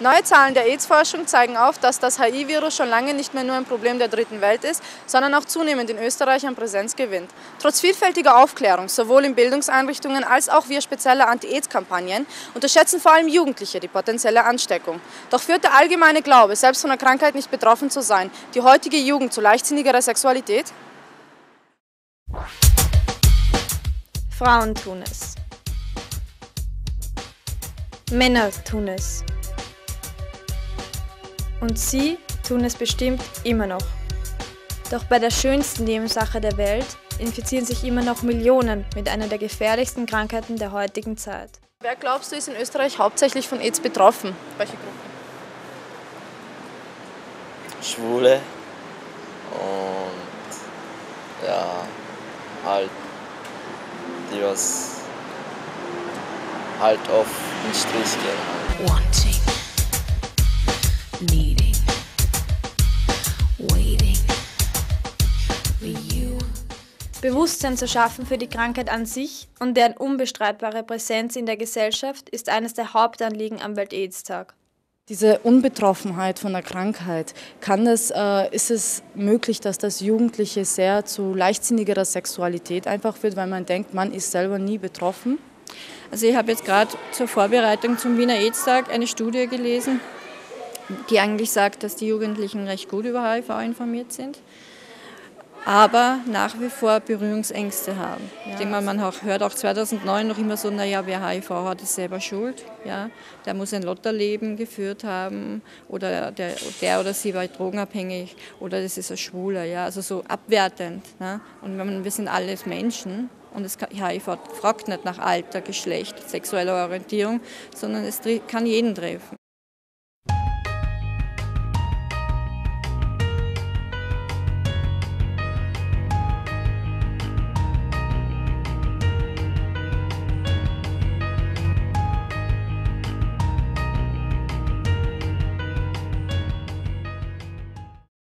Neue Zahlen der AIDS-Forschung zeigen auf, dass das HIV-Virus schon lange nicht mehr nur ein Problem der dritten Welt ist, sondern auch zunehmend in Österreich an Präsenz gewinnt. Trotz vielfältiger Aufklärung, sowohl in Bildungseinrichtungen als auch via spezieller Anti-AIDS-Kampagnen, unterschätzen vor allem Jugendliche die potenzielle Ansteckung. Doch führt der allgemeine Glaube, selbst von der Krankheit nicht betroffen zu sein, die heutige Jugend zu leichtsinnigerer Sexualität? Frauen tun es. Männer tun es. Und sie tun es bestimmt immer noch. Doch bei der schönsten Nebensache der Welt infizieren sich immer noch Millionen mit einer der gefährlichsten Krankheiten der heutigen Zeit. Wer glaubst du, ist in Österreich hauptsächlich von AIDS betroffen? Welche Gruppen? Schwule und ja, halt die, was halt auf den Strich gehen. Wanting, needing, waiting for you. Bewusstsein zu schaffen für die Krankheit an sich und deren unbestreitbare Präsenz in der Gesellschaft ist eines der Hauptanliegen am Welt-AIDS-Tag. Diese Unbetroffenheit von der Krankheit, ist es möglich, dass das Jugendliche sehr zu leichtsinnigerer Sexualität einfach wird, weil man denkt, man ist selber nie betroffen? Also ich habe jetzt gerade zur Vorbereitung zum Wiener AIDS-Tag eine Studie gelesen, die eigentlich sagt, dass die Jugendlichen recht gut über HIV informiert sind, aber nach wie vor Berührungsängste haben. Ja, ich denke mal, man hört auch 2009 noch immer so, naja, wer HIV hat, ist selber schuld. Ja? Der muss ein Lotterleben geführt haben oder der oder sie war drogenabhängig oder das ist ein Schwuler. Ja? Also so abwertend. Ne? Und wir sind alles Menschen. Und HIV fragt nicht nach Alter, Geschlecht, sexueller Orientierung, sondern es kann jeden treffen.